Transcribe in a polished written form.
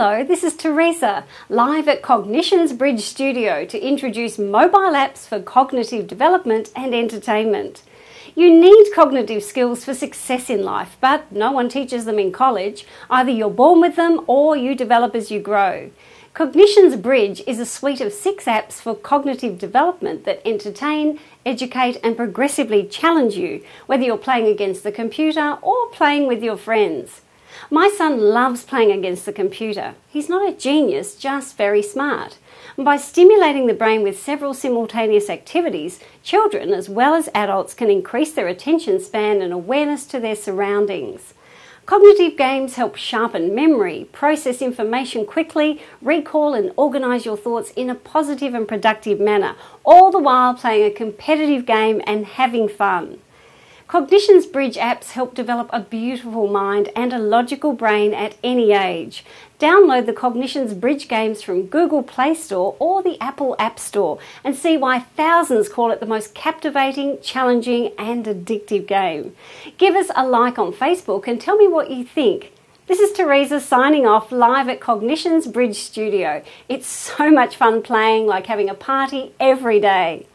Hello, this is Teresa, live at Cognitions Bridge Studio to introduce mobile apps for cognitive development and entertainment. You need cognitive skills for success in life, but no one teaches them in college. Either you're born with them or you develop as you grow. Cognitions Bridge is a suite of 6 apps for cognitive development that entertain, educate and progressively challenge you, whether you're playing against the computer or playing with your friends. My son loves playing against the computer. He's not a genius, just very smart. And by stimulating the brain with several simultaneous activities, children as well as adults can increase their attention span and awareness to their surroundings. Cognitive games help sharpen memory, process information quickly, recall and organise your thoughts in a positive and productive manner, all the while playing a competitive game and having fun. Cognitions Bridge apps help develop a beautiful mind and a logical brain at any age. Download the Cognitions Bridge games from Google Play Store or the Apple App Store and see why thousands call it the most captivating, challenging and addictive game. Give us a like on Facebook and tell me what you think. This is Teresa signing off live at Cognitions Bridge Studio. It's so much fun playing, like having a party every day.